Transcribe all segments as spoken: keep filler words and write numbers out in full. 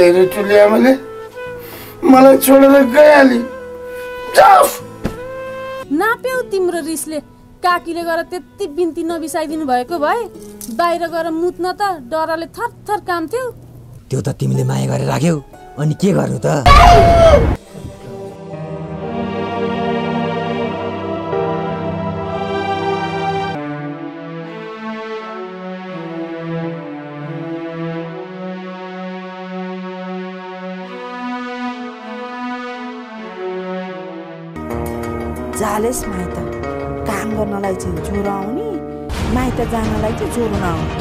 तेरे चुलिया मिले मला छोडेर गई आली जाफ ना प्यौ तिम्रो रिसले काकीले गरे त्यति बिन्ती नबिसाइदिनु भएको भए बाहिर गएर मुत्न त डराले थरथर काम थियो। त्यो त तिमीले माया गरेर राख्यौ अनि के गर्नु त। जालेस माइत काम गर्नलाई चाहिँ ज्वरो आउने माइत जानलाई चाहिँ ज्वरो नआउने।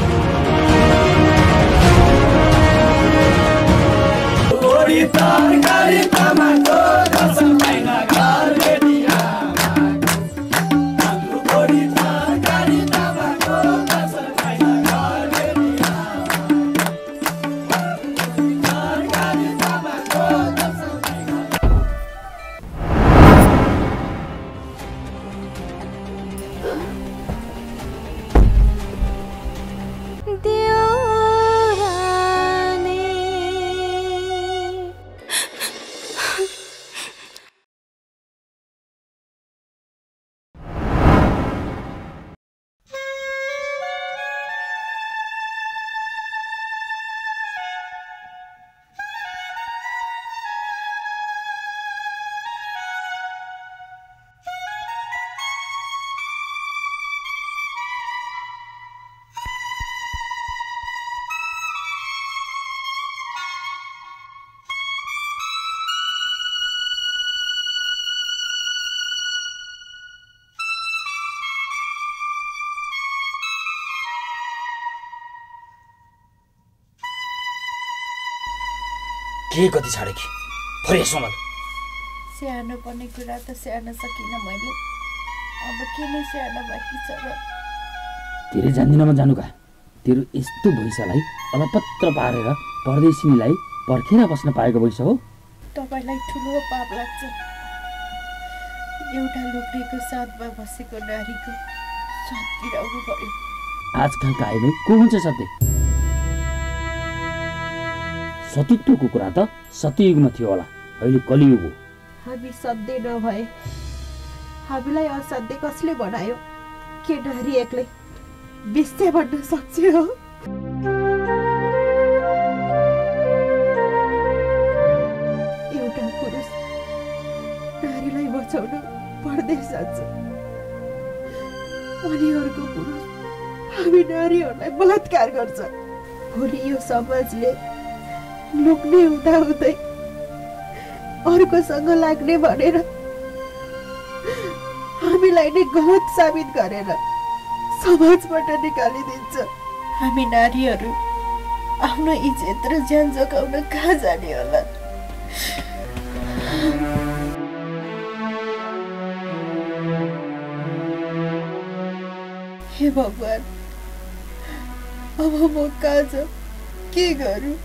के गति छाड़े कि फरे सम्हाल स्याहार्नु पर्ने कुरा त स्याहार्न सकिन मैले। अब के नै स्याहार्न बाँकी छ र तेरे जान्दिनमा जानुका तेरो यस्तो भैसालाई अलपत्र पारेर परदेशीलाई पर्खेर बस्न पाएको भैसा हो। तपाईलाई ठुलो पाप लाग्छ एउटा लोग्नेको साथमा बसेको नारीको साथ गिराउनु पर्यो। आजकल कायमै को हुन्छ सधैँ सतीत्व को कुरा त सतयुग में थियो होला अहिले कलियुग हो। हामी सधैं नभए हामीलाई असध्य कसले बनायो के नारी एक्लै बिस्ते बन्न सक्छ हो। एउटा पुरुष नारीलाई बचाउन परदेश जान्छ अनि अर्को पुरुष हामी नारीहरूलाई बलात्कार गर्छ। भोलि यो समाजले लुक्ने हुँदा हुँदै अर्कोसँग लाग्ने भनेर हामीलाई नै गलत साबित गरेर समाजबाट निकालिदिन्छ। हामी नारीहरू आफ्नो इज्जत र ज्यान जोगाउन कहाँ जाने होला। हे भगवान अब म कहाँ जाऊ के गरौँ।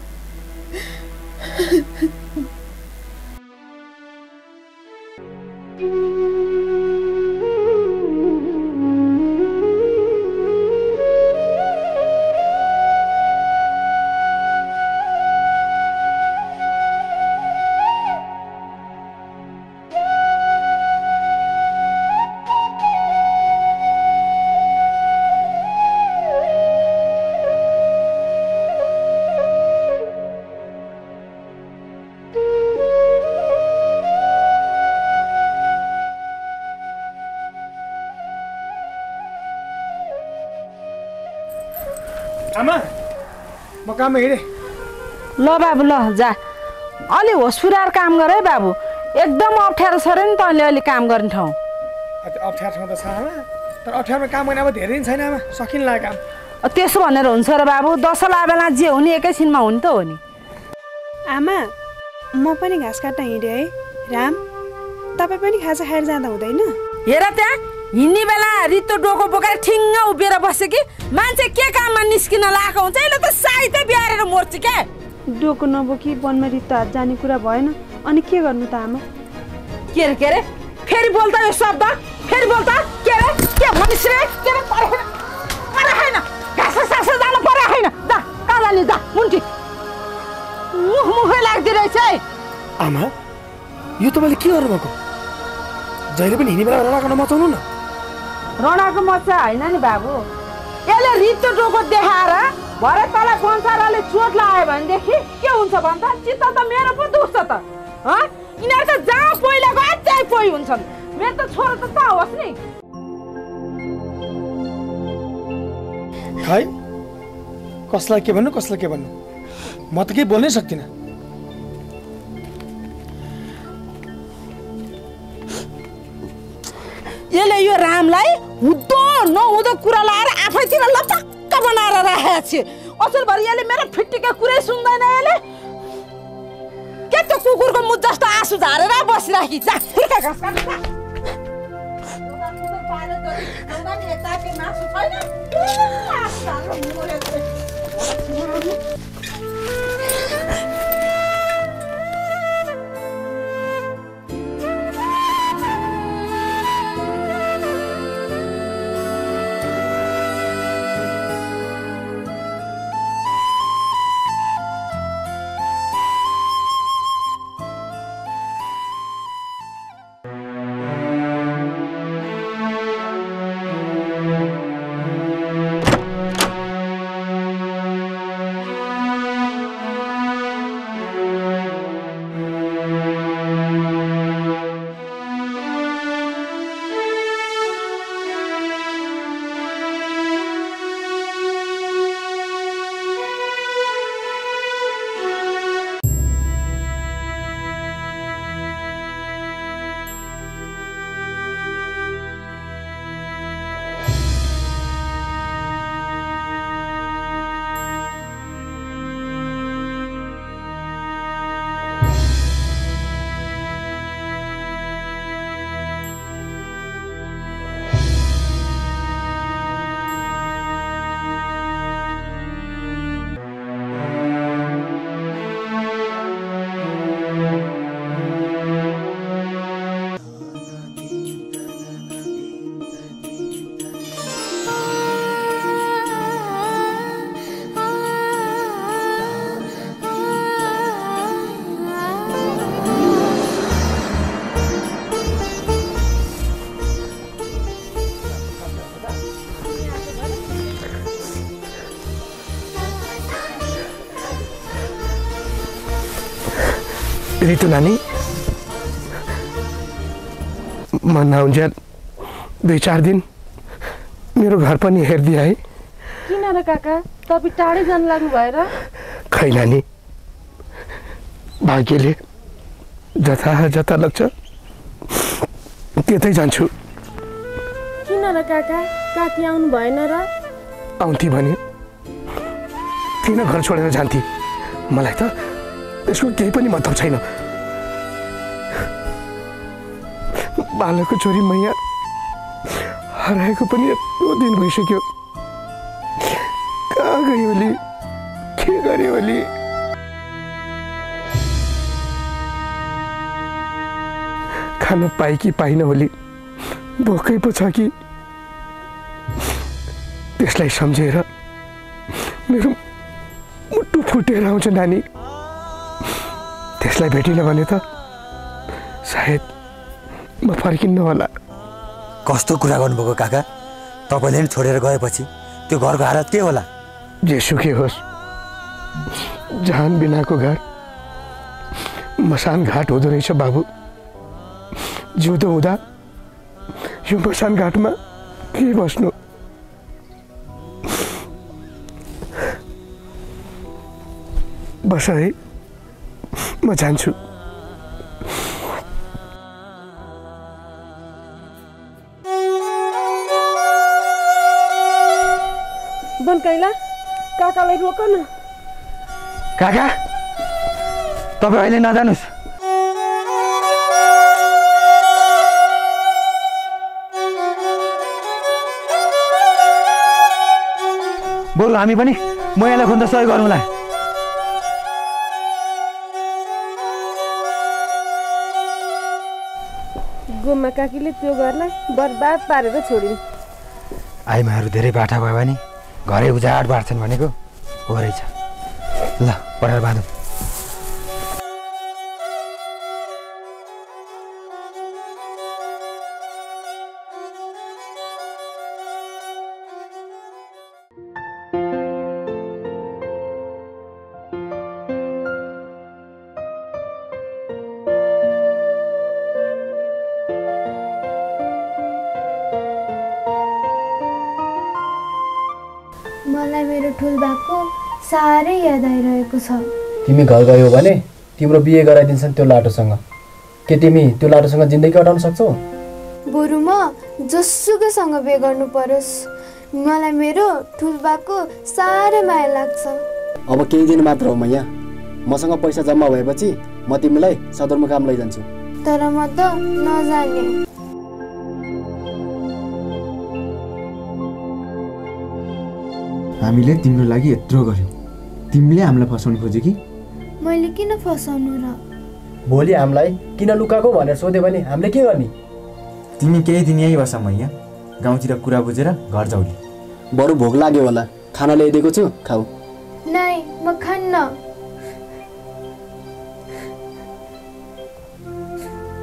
आमा म काम हिँडे ल बाबु ल जा अलि होस फुराएर काम गर है बाबु एकदम अप्ठ्यारो छ नि तैँले अलि काम गर्ने ठाउँ। अप्ठ्यारो ठाउँ त छ आमा तर अप्ठ्यारोमा काम गर्ने अब धेरै छैन आमा सकिन लाग्यो काम। त्यसो भनेर हुन्छ र बाबु दसला बेला जे हुने एकैछिनमा हुने त हो नि। आमा म पनि घाँस काट्न हिँडेँ है राम तपाईँ पनि खाजा खाएर जाँदा हुँदैन। हेर त्यहाँ हिँड्ने बेला रित्तो डोको बोकेर ठिङ्ग उभिएर बस्यो कि मान्छे के काममा निस्किन लागेको हुन्छ यसले त साइतै बिहारेर मर्छ के। डोको नबोकी वनमा रित्तो हात जाने कुरा भएन अनि के गर्नु त आमा। के रे के रे फेरि बोल्दा यो शब्द फेरि बोल्दा के रे के भनिस् रे के रे परे परे हैन घाँस सास जान परे हैन जा कालाले जा मुन्टी मुख मुख आमा यो तपाईले के गर्नुभएको जहिले पनि हिँड्ने बेला रडाको नमचाउनु न रडाको मच्चा हैन नि बाबु यसले रित्तो डोको देखाएर भरे तला संसारले चोट लायो भने देखि के हुन्छ भन्दा चित्त त मेरो पो दुख्छ त ह इनार त जहाँ पहिला गए त्यही पोइ हुन्छन् मेरो त छोरो त तावस् नि है कसलाई के भन्नु कसलाई के भन्नु म त के बोल्नै सक्दिन येले यो रामलाई हुदो नहुदो कुरा लाएर आफैतिर लपक्क बनाएर राखेको छ असल भर यसले मेरो फिट्टीको कुरै सुन्दैन यसले के त कुकुरको मुज जस्तो आँसु झारेर बसिराखी जा फुर्का घाँस काट्न जा दोकानको त पाएर त दोकानले ताके मासु छैन आँसु झारेर मुरेको रितु नानी मना हुन्जेल दुई चार दिन मेरो घर पनि हेर्दिए है किन र काका तपाई टाढै जान लाग्नु भएर खै नानी भाग्यले जता जता लाग्छ त्यतै जान्छु किन र काका काकी आउनु भएन र आउँथी भने किन घर छोडेर जान्थी मलाई त यसको केही पनि मतलब छैन बालको छोरी मैया हराएको पनि यत्रो दिन भइसक्यो कहाँ गयो अली के गर्यो अली खाना पाए कि पाइन अली भोकै पो छ कि त्यसलाई सम्झेर मेरो मुटु फुटेर आउँछ नानी त्यसलाई भेटिन भने त सायद म फर्किन्न होला कस्तो कुरा गर्नुभको काका तपाईले नि छोडेर गएपछि त्यो घरको हालत के होला जेसुकै होस् जान बिनाको घर मसान घाट हुँदो रहेछ बाबु जिउँदो हुँदा यो मसान घाटमा के बस्नु बस है म जान्छु बन कैला काकालाई रोक न काका तपाई अहिले नजानुस् बरु हामी पनि म यहाँलाई खोज्न सहयोग गरौँला गोमा काकीले त्यो घरलाई बर्बाद पारेर छोडिन् आइमाहरू धेरै बाठा भयो भने घरै उजाड बार्छन् भनेको हो रहेछ ल पढेर बाँधौँ ठूल बाको सारे याद आइरहेको छ। तिमी घर गयो भने तिम्रो बिहे गराइदिन्छन् त्यो लाटोसँग। के तिमी त्यो लाटोसँग जिन्दगी अटाउन सक्छौ? बरु म जसुकैसँग बिहे गर्नु परोस्, मलाई मेरो ठूल बाको सारे माया लाग्छ। अब केही दिन मात्र हो मैया, मसँग पैसा जम्मा भएपछि म तिमीलाई सदरमुकाम लैजान्छु। तर म त नजाने। हामीले तिम्रो लागि यत्रो गर्यौ, तिमीले हामीलाई फसाउन खोजे कि? मैले किन फसाउनु र? भोलि हामीलाई किन लुकाको भनेर सोधे भने हामीले के गर्ने? तिमी केही दिन यही बस मैया, गाउँतिर कुरा बुझेर घर जाउली। बरु भोक लाग्यो होला, खाना ल्याइदिएको छु, खाऊ। नाइ म खान्न।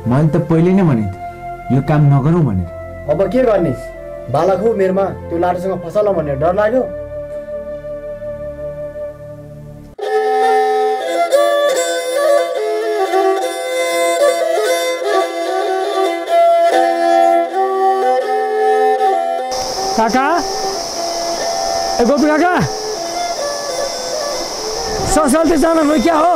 मैले त पहिले नै भने यो काम नगरौँ भनेर। अब के गर्ने? बालक हो मेरमा त्यो लाटोसँग फसाला भनेर डर लाग्यो। काका, ए गोपी काका, ससलते जाना में क्या हो?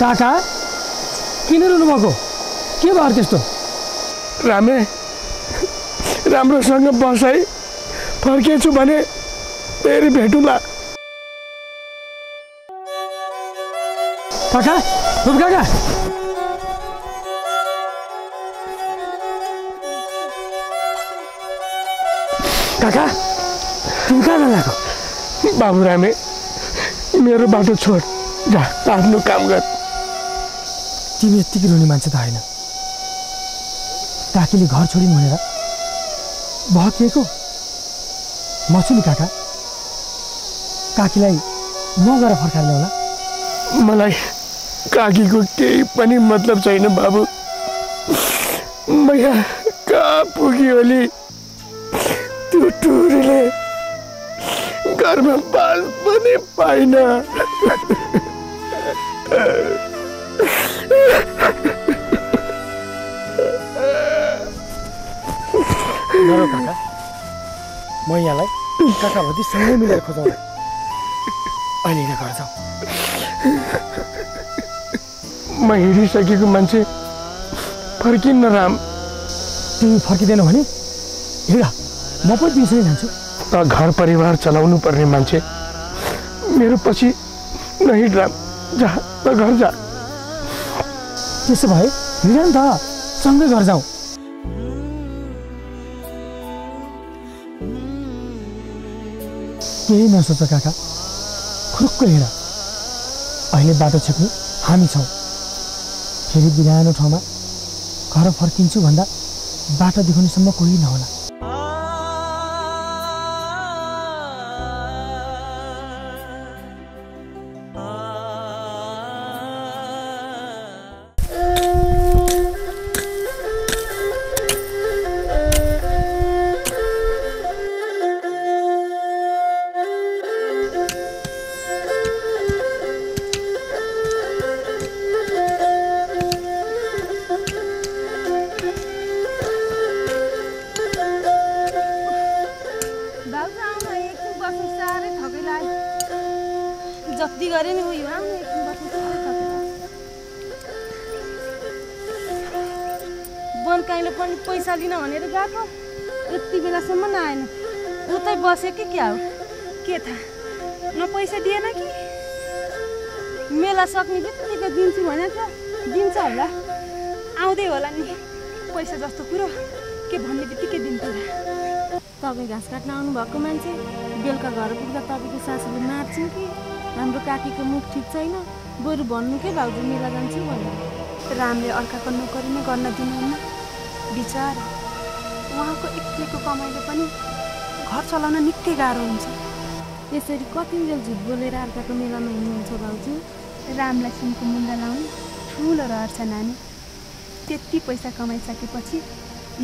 काका किन रुनु भएको? के भयो त्यस्तो? रामे राम्रोसँग बसाई फर्केछु भने फेरि भेटौँला। काका, रुप काका, काका तिमी कहाँ गएको? बाबु रामे मेरो बाटो छोड, जा आफ्नो काम गर। तिमी यतिकै रुने मान्छे त होइन। काकीले घर छोडिन् भनेर भत्किएको म छु नि काका, काकीलाई म गएर फर्काएर ल्याउला। मलाई काकी को केही पनि मतलब छैन बाबु। मैया कहाँ पुग्यो अलि? त्यो टुरीले घरमा बाल पनि पाइन। मेरो काका मैयालाई काका भती सँगै मिलेर खोजाउला। अहिले नै घर जाऊ। म हिँडिसकेको मान्छे फर्किन्न राम। तिमी फर्किँदैन भने हिँड, म पनि तिमीसँगै जान्छु। त घर परिवार चलाउनु पर्ने मान्छे मेरो पछि नहिँड राम, जा त घर जा। त्यसो भए हिँड नि त, सँगै घर जाउँ। केही नसोच काका, खुरुक्क हिँड। अहिले बाटो छेक्नु हामी छौँ। फेरि बिरानो ठाउँमा घर फर्किन्छु भन्दा बाटो देखाउनुसम्म कोही नहोला। बनकाइले पनि पैसा लिन भनेर गएको, यति बेलासम्म नआएन। उतै बसे कि क्या हो के थाहा, न पैसा दिएन कि? मेला सक्ने बित्तिकै दिन्छु भने त दिन्छ होला, आउँदै होला नि। पैसा जस्तो कुरो के भन्ने बित्तिकै दिन्छु। तपाईँ घाँस काट्न आउनुभएको मान्छे बेलुका घर पुग्दा तपाईँको सासूले मार्छन् कि हाम्रो काकीको मुख ठिक छैन, बरु भन्नु के भाउजू मेला जान्छु भनेर। रामले अर्काको नोकरी नै गर्न दिनुहुन्न। विचार उहाँको एक्लैको कमाइले पनि घर चलाउन निकै गाह्रो हुन्छ। यसरी कतिन्जेल झुट बोलेर अर्काको मेलामा हिँड्नुहुन्छ भाउजू। रामलाई सुनको मुन्डा लाउनु ठुलो रहर छ नानी। त्यति पैसा कमाइसकेपछि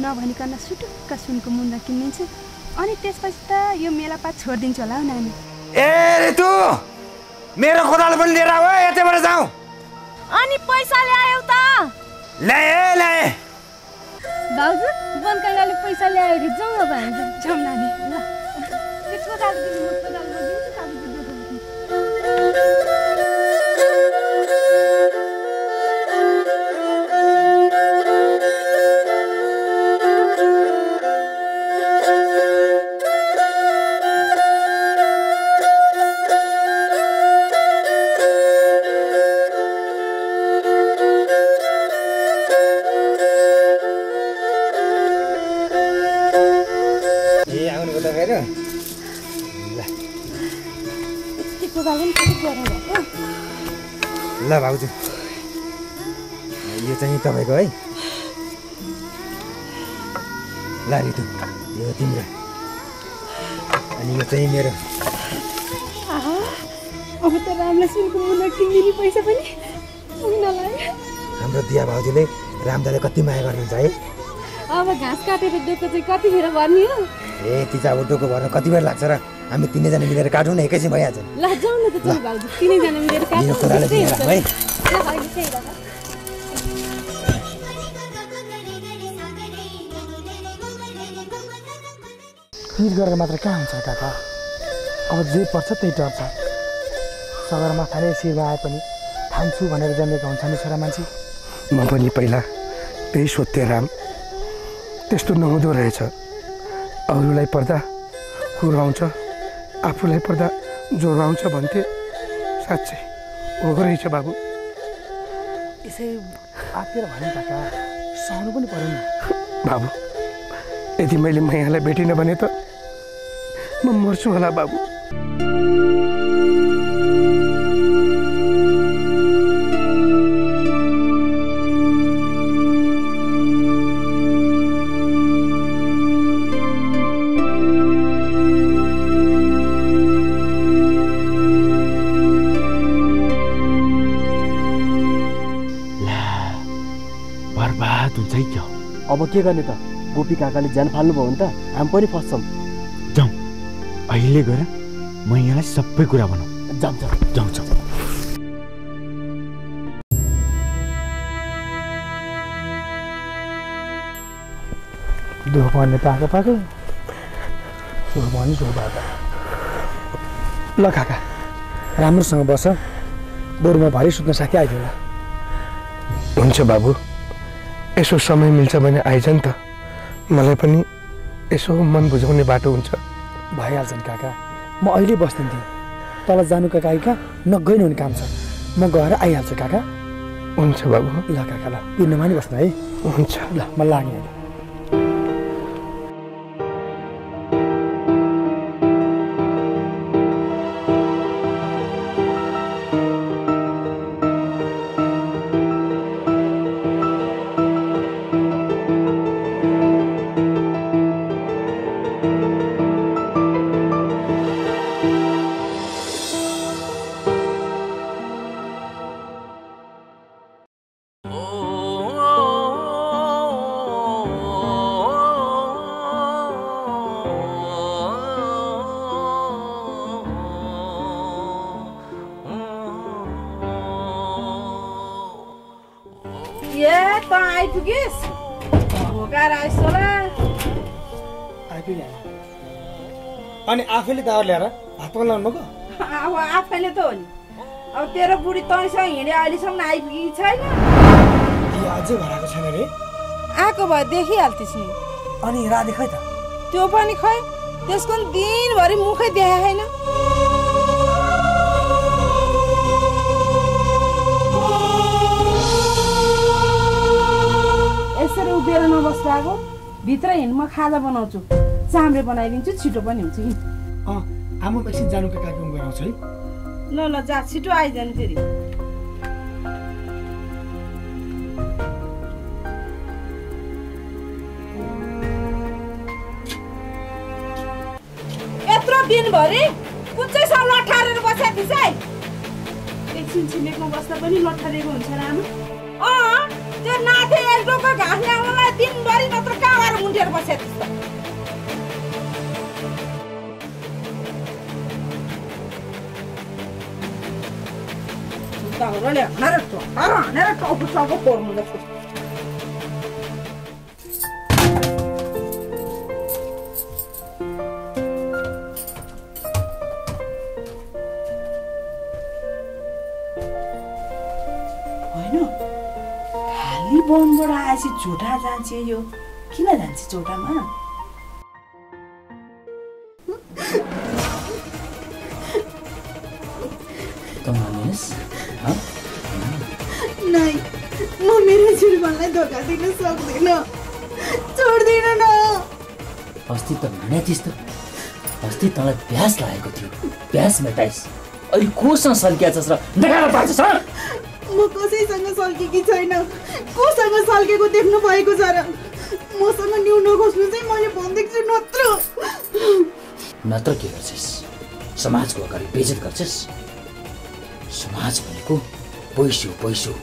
नभनिकन सुटुक्क सुनको मुन्डा किनिदिन्छु, अनि त्यसपछि त यो मेलापात छोडिदिन्छु होला हौ नानी। ए तु मेरो खोदाले पनि लिएर आऊ, यतैबाट जाऊ। अनि पैसा ल्यायौ त? ले ले दाजु बन कैलाले पैसा ल्याए रे जाऊ अब हामी जाऊ नानी ल त्यसको दाजु मुक्त दाजु दिन्छु कागज दिन्छु ल भाउजू यो चाहिँ तपाईको है ल रितु यो तिम्रो अनि यो चाहिँ मेरो आहा अब त रामलेसिनको मुना किन्दिनी पैसा पनि पुग्न लाग्यो हाम्रो दिया भाउजूले रामदाले कति माया गर्नुहुन्छ है अब घाँस काटेर डोको चाहिँ कति फेर भर्नी हो ए तिजा डोको भर्न कति बेर लाग्छ र हामी तीनै जना मिलेर काटौं न एकैछिन भइहाल्छ ल जाऊ न त तिमी भाउजू तीनै जना मिलेर काटौं है ल भाउजू त्यही राख हिट गरेर मात्र के हुन्छ काका अब जे पर्छ त्यही टर्छ सगरमाथाले शिरमा आए पनि थाम्छु भनेर जमेको हुन्छ नि छोरा मान्छे म पनि पहिला त्यही सोध्थे राम त्यस्तो नहुँदो रहेछ अरूलाई पर्दा कुराउँछ आफूलाई पर्दा ज्वरो आउँछ भन्थे साँच्चै हो रहेछ बाबु यसै आफेर भने काका सहनु पनि परेन बाबु यदि मैले मायालाई भेटिनँ भने त म मर्छु होला बाबु अब के गर्ने त गोपी काकाले जान फाल्नु भयो नि त हामी पनि फस्छौँ जाउँ अहिले गएर म यहाँलाई सबै कुरा भनौँ जाउँ जाउँ जाउँ दो भन्ने पाएको पाएको सो भनी सो बाबा ल काका राम्रोसँग बस बरुमा भरि सुत्न साथी आइदियो हुन्छ बाबु यसो समय मिल्छ भने आइज नि त मलाई पनि यसो मन बुझाउने बाटो हुन्छ भइहाल्छ नि काका म अहिले बस्दिन थिएँ तल जानुका काका नगइ नहुने काम छ म गएर आइहाल्छु काका हुन्छ बाबु ल काका ल दिनमा नि बस्न है हुन्छ ल म लाग्ने अनि आफैले दावर ल्याएर हात पलाउन गयो अब आफैले त हो नि अब तेरो बुढी तँसँग हिँडे अहिलेसम्म आइपुगेकी छैन ए अझै भराको छैन रे आको भए देखिहाल्थिस् नि अनि राधे खै त त्यो पनि खै त्यसको दिनभरि मुखै देखा छैन यसरी उभिएर नबस्दाको भित्र हिँड म खाजा बनाउँछु चाम्रे बनाइदिन्छु छिटो पनि हुन्छ कि अँ आमा एकछिन जानुको कार्यक्रम गराउँछु है ल ल जा छिटो आइजानु फेरि यत्रो दिनभरि कुच्चैसँग लठारेर बसेको थिइस् है एकछिन छिमेकमा बस्दा पनि लठारेको हुन्छ र आमा अँ त्यो नाथे एक डोको घाँस ल्याउनलाई दिनभरि नत्र कावार मुन्टेर बसेको थिइस् Tá, olha, não era só. Ah, não era só o pessoal do forno da coisa. बम बड़ा आएसी झोटा जान्छे यो किन जान्छे झोटामा तमानिस ह नाइ म मेरो जीवनलाई धोका दिन सक्दिन छोड्दिन न अस्ति त भने त्यस्तो अस्ति तलाई प्यास लागेको थियो प्यास मेटाइस अनि कोसँग सल्क्याछस् र नगाएर पाछस् ह म कसैसँग सल्केकी छैन कोसँग सल्केको देख्नु भएको छ र मसँग न्यु नखोज्नु चाहिँ मैले भन्दैछु नत्र नत्र के गर्छस् समाजको अगाडि बेइज्जत गर्छस् समाज भनेको पैसो पैसो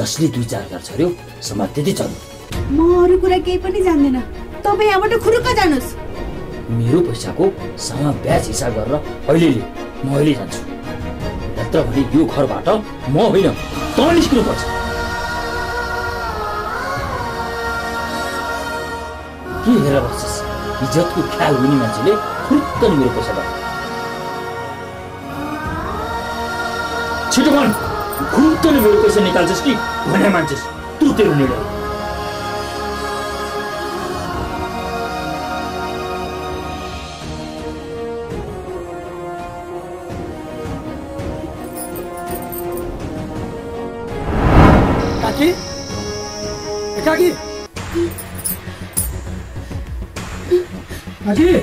जसले दुई चार गर्छ रे समाज त्यति चल्छ म अरु कुरा केही पनि जान्दिन तपाई यहाँबाट खुरुक्क जानुस् मेरो पैसाको सँग ब्याज हिसाब गरेर अहिले म अहिले जान्छु नत्र भने यो घरबाट म होइन त निस्किनु पर्छ के हेर बस्छस् इज्जतको ख्याल हुने मान्छेले खुर्क मेरो पैसा बा छिटो भन खुर्क मेरो पैसा निकाल्छस् कि भने मान्छेस् तु तेरो निर्णय काकी ए काकी काकी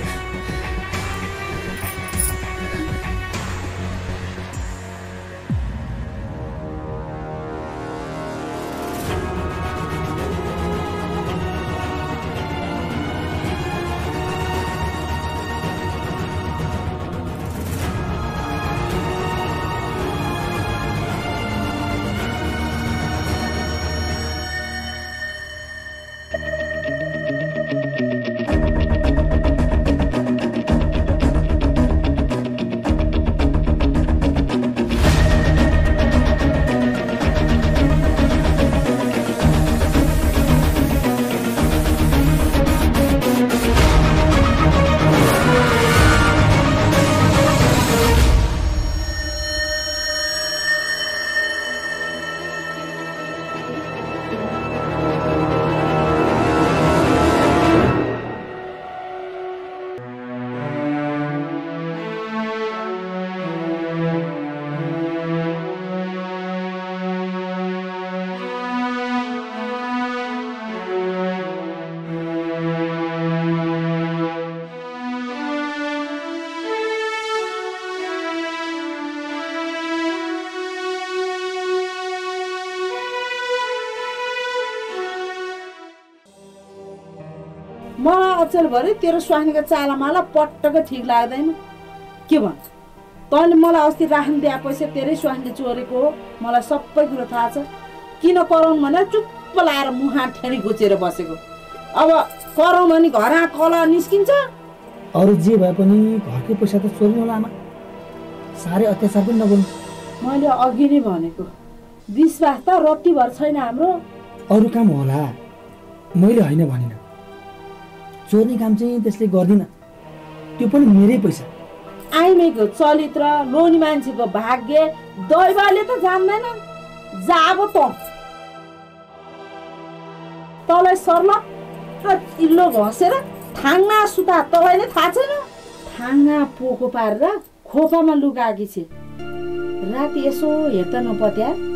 चल भरे तेरो स्वास्नीको चालामाला पटक ठीक लाग्दैन के भन्छ तैँले मलाई अस्ति राख्न दिए पैसा तेरै स्वास्नीले चोरेको हो मलाई सबै कुरा थाहा छ किन कराउँ भनेर चुप्प लाएर मुहा ठेडी घुचेर बसेको अब कराउँ भने घर कला निस्किन्छ अरु जे भए पनि घरको पैसा त चोर्नु होला आमा सारे अत्याचार पनि नगर्नु मैले अघि नै भनेको विश्वास त रत्ती भर छैन हाम्रो अरु काम होला मैले हैन भनेन चोर्ने काम त्यसले गर्दिन त्यो पनि मेरै पैसा आइमेको चरित्र लोनी मान्छेको भाग्य दैवले त जान्दैन जाब त तलाई सर्लक्क इल्लो घसेर थाङ्गा सुता तलाई नै थाहा छैन थाङ्गा पोको पारेर खोपामा लुगाकी छ राति यसो हेर्दा नपत्या